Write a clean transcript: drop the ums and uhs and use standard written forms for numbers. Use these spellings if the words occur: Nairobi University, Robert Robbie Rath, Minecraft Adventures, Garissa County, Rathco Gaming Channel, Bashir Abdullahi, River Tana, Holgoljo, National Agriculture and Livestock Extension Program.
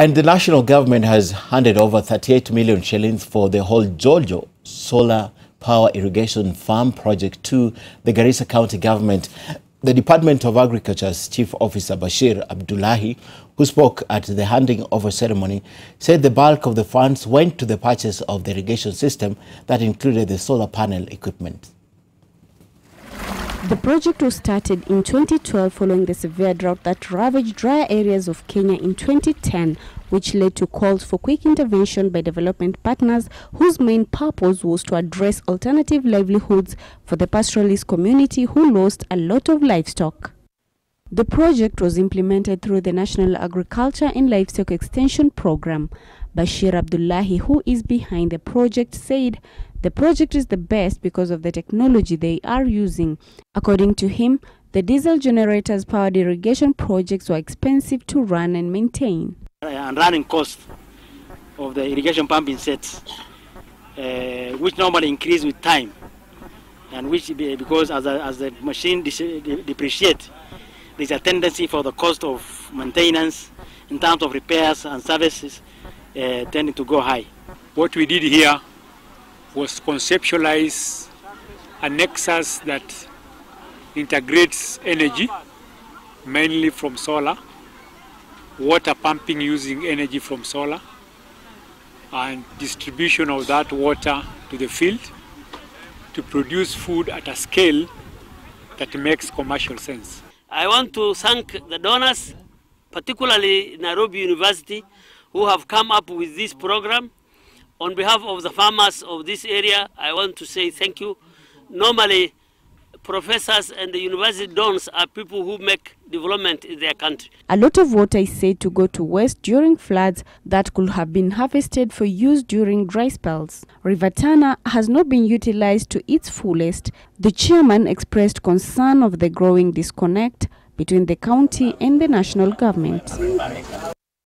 And the national government has handed over 38 million shillings for the Holgoljo solar power irrigation farm project to the Garissa County government. The Department of Agriculture's Chief Officer Bashir Abdullahi, who spoke at the handing over ceremony, said the bulk of the funds went to the purchase of the irrigation system that included the solar panel equipment. The project was started in 2012 following the severe drought that ravaged drier areas of Kenya in 2010, which led to calls for quick intervention by development partners whose main purpose was to address alternative livelihoods for the pastoralist community who lost a lot of livestock. The project was implemented through the National Agriculture and Livestock Extension Program. Bashir Abdullahi, who is behind the project, said the project is the best because of the technology they are using. According to him, the diesel generators powered irrigation projects were expensive to run and maintain. And running costs of the irrigation pumping sets, which normally increase with time, and which because as the machine depreciates, there's a tendency for the cost of maintenance in terms of repairs and services tending to go high. What we did here was conceptualize a nexus that integrates energy, mainly from solar, water pumping using energy from solar, and distribution of that water to the field to produce food at a scale that makes commercial sense. I want to thank the donors, particularly Nairobi University, who have come up with this program. On behalf of the farmers of this area, I want to say thank you. Normally, professors and the university dons are people who make development in their country. A lot of water is said to go to waste during floods that could have been harvested for use during dry spells. River Tana has not been utilized to its fullest. The chairman expressed concern of the growing disconnect between the county and the national government.